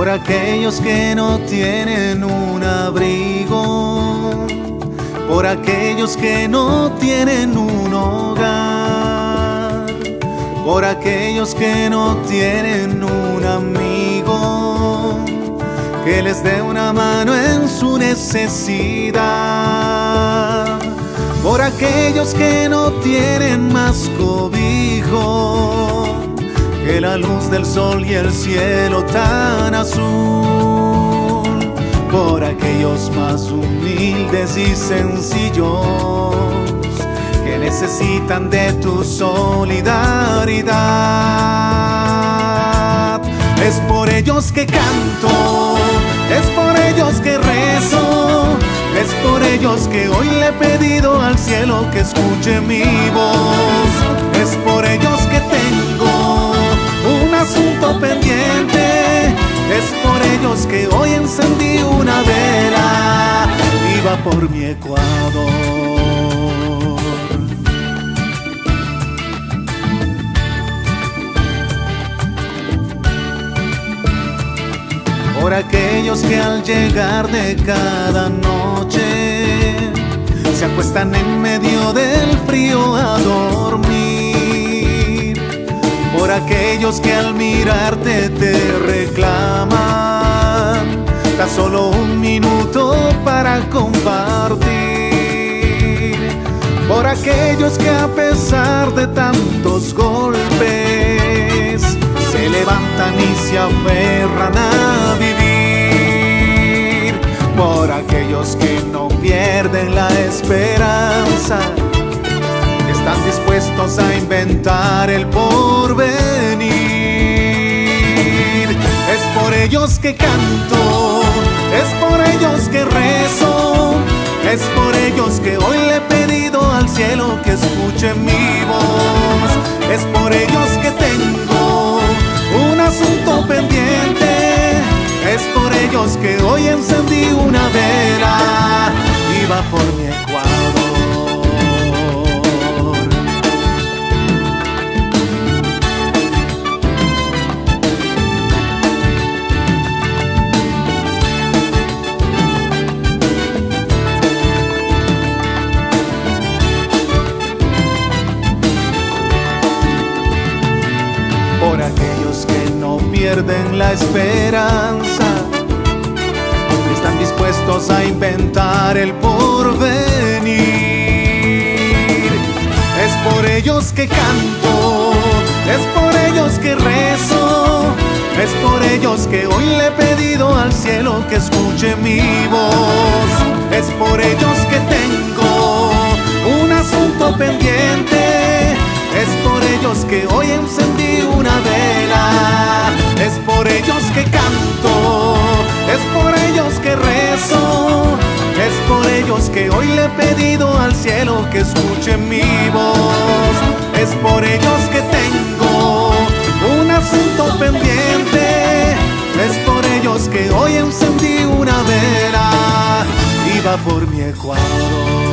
por aquellos que no tienen un abrigo, por aquellos que no tienen un hogar, por aquellos que no tienen un amigo que les dé una mano en su necesidad, por aquellos que no tienen más cobijo que la luz del sol y el cielo tan azul, por aquellos más humildes y sencillos que necesitan de tu solidaridad. Es por ellos que canto, es por ellos que rezo, es por ellos que hoy le he pedido al cielo que escuche mi voz. Es por ellos que tengo un asunto pendiente, es por ellos que hoy encendí una vela. Viva por mi Ecuador. Por aquellos que al llegar de cada noche se acuestan en medio del frío a dormir, por aquellos que al mirarte te reclaman tan solo un minuto para compartir, por aquellos que a pesar de tantos golpes se levantan y se aferran a vivir, por aquellos que no pierden la esperanza, están dispuestos a inventar el porvenir. Es por ellos que canto, es por ellos que rezo, es por ellos que hoy le he pedido al cielo que escuche mi voz. Es por ellos que tengo un asunto pendiente, es por ellos que hoy encendí una vela. Viva por mi Ecuador. Por aquellos que no pierden la esperanza, están dispuestos a inventar el porvenir. Es por ellos que canto, es por ellos que rezo, es por ellos que hoy le he pedido al cielo que escuche mi voz. Es por ellos que tengo un asunto pendiente, es por ellos que hoy encendí una vela. Es por ellos que canto, es por ellos que rezo, es por ellos que hoy le he pedido al cielo que escuche mi voz. Es por ellos que tengo un asunto pendiente, es por ellos que hoy encendí una vela. Viva por mi Ecuador.